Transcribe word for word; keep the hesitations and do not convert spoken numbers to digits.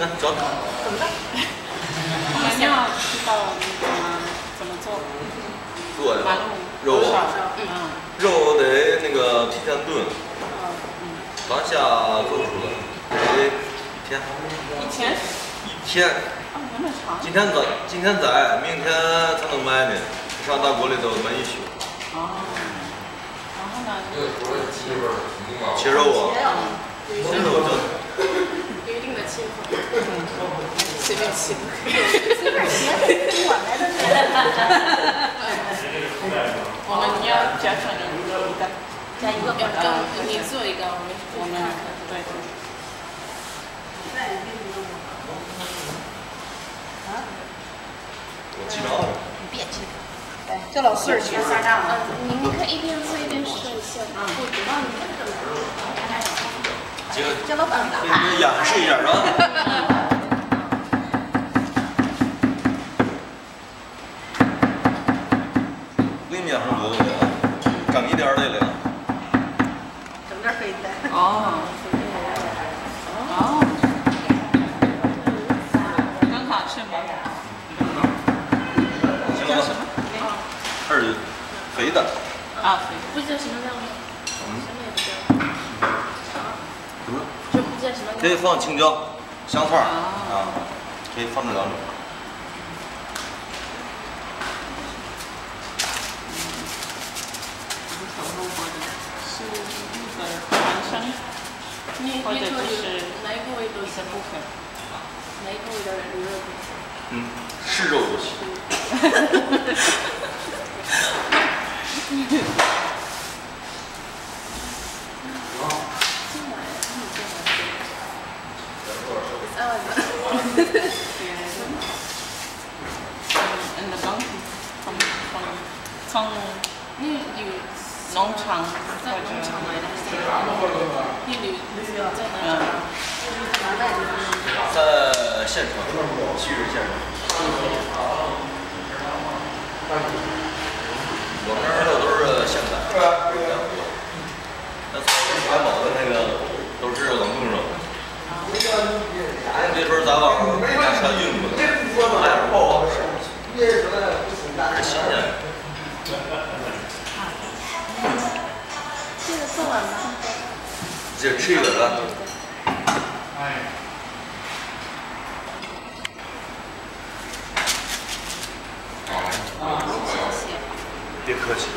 那走，怎么办？我们要知道怎么怎么做。做的肉，肉得那个提前炖，当下做出来得一天。一天？一天。啊，那么长。今天宰，今天宰，明天才能卖呢。上大锅里头焖一宿。哦。然后呢？这不是鸡味儿，鸡肉啊。鸡肉就。 气氛，随便气氛，随便气氛，我来的。我们要加上一个，加一个表格，你做一个，我们我们对。啊？我记着。你别记着，叫老四儿去下账了。你们可以一边做一边说一下，我知道你们。 叫老板打卡，演示一下啊！给你面上多多啊，整一点儿的了。整点儿肥的。哦。哦。刚好吃吗？行了吧？二斤，肥的。啊，肥的。不知道什么料吗？什么也不知道。 可以放青椒、香菜啊，可以放这两种。是那个男生，或者就是哪一个味道是不分？哪一个味道的牛肉不分？嗯，是肉不行。从那有农场，在农场买的，那里在哪？在县城，西直县城。我们这都是现宰，那采宝的那个都是冷冻肉。这时候咱往大山运过来，那也不好吃，这新鲜的。 这个做完了，这吃一个了。哎。啊！别客气。